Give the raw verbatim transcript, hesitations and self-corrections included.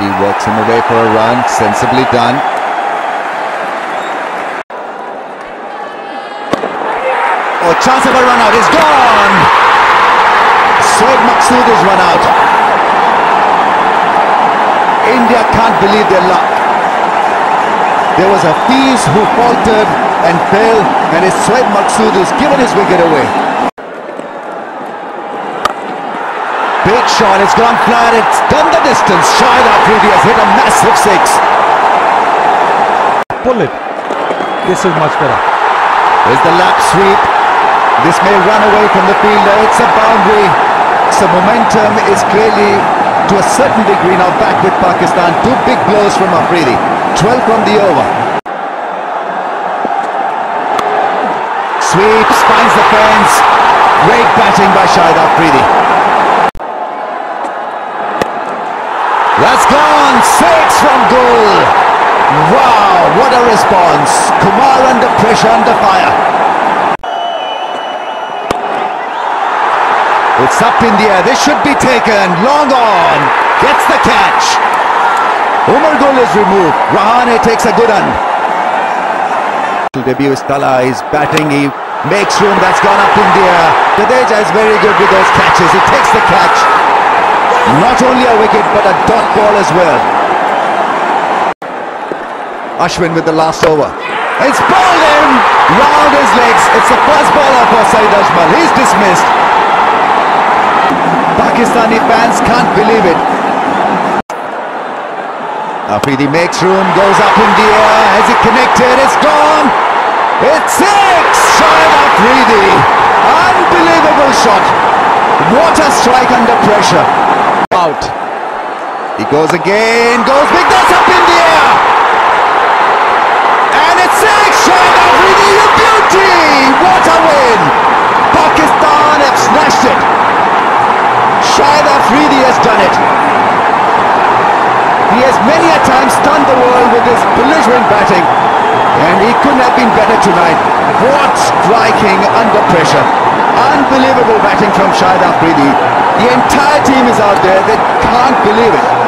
He works him away for a run, sensibly done. Oh, chance of a run out, it's gone! Sohaib Maqsood is run out. India can't believe their luck. There was a Hafiz who faltered and fell, and it's Sohaib Maqsood who's given his wicket away. Big shot, it's gone flat, it's done the distance. Shahid Afridi has hit a massive six. Pull it. This is much better. There's the lap sweep. This may run away from the fielder. It's a boundary. So momentum is clearly, to a certain degree, now back with Pakistan. Two big blows from Afridi. twelve from the over. Sweeps, finds the fence. Great batting by Shahid Afridi. That's gone, six from Gul. Wow, what a response. Kumar under pressure, under fire. It's up in the air, this should be taken. Long on, gets the catch. Umar Gul is removed, Rahane takes a good one. To debut is Tala, he's batting, he makes room, that's gone up in the air. Kadeja is very good with those catches, he takes the catch. Not only a wicket, but a dot ball as well. Ashwin with the last over. It's bowled in, round his legs. It's the first bowler for Saeed Ajmal. He's dismissed. Pakistani fans can't believe it. Afridi makes room, goes up in the air. Has it connected? It's gone. It's six. Shahid Afridi. Unbelievable shot. What a strike under pressure. Out. He goes again, goes big, that's up in the air. And it's six, Shahid Afridi, you beauty! What a win! Pakistan have snatched it. Shahid Afridi has done it. He has many a time stunned the world with his belligerent batting. And he couldn't have been better tonight. What striking under pressure. Unbelievable batting from Shahid Afridi. The entire team is out there, they can't believe it.